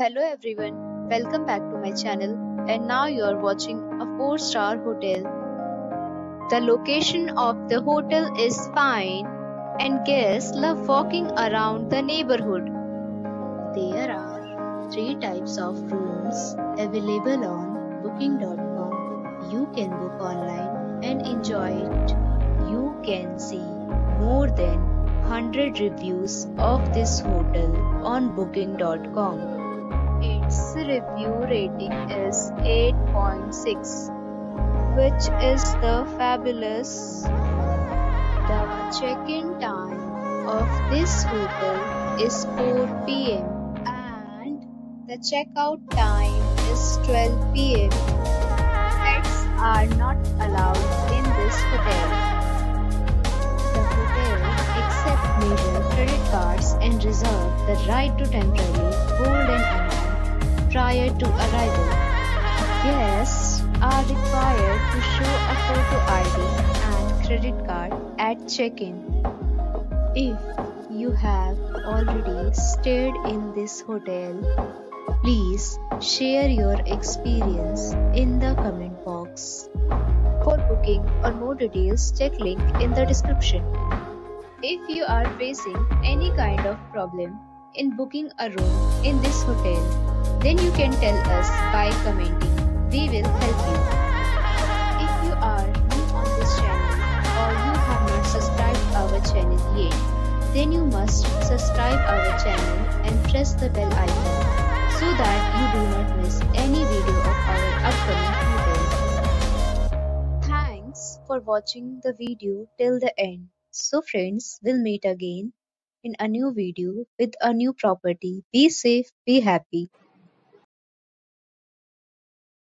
Hello everyone, welcome back to my channel, and now you are watching a 4-star hotel. The location of the hotel is fine and guests love walking around the neighborhood. There are 3 types of rooms available on booking.com. You can book online and enjoy it. You can see more than 100 reviews of this hotel on booking.com. Its review rating is 8.6, which is fabulous. The check-in time of this hotel is 4 p.m. and the checkout time is 12 p.m. Pets are not allowed in this hotel. Major credit cards and reserve the right to temporarily hold an amount prior to arrival. Guests are required to show a photo ID and credit card at check-in. If you have already stayed in this hotel, please share your experience in the comment box. For booking or more details, check link in the description. If you are facing any kind of problem in booking a room in this hotel, then you can tell us by commenting. We will help you. If you are new on this channel or you have not subscribed our channel yet, then you must subscribe our channel and press the bell icon so that you do not miss any video of our upcoming hotel. Thanks for watching the video till the end. So friends, we'll meet again in a new video with a new property. Be safe, be happy.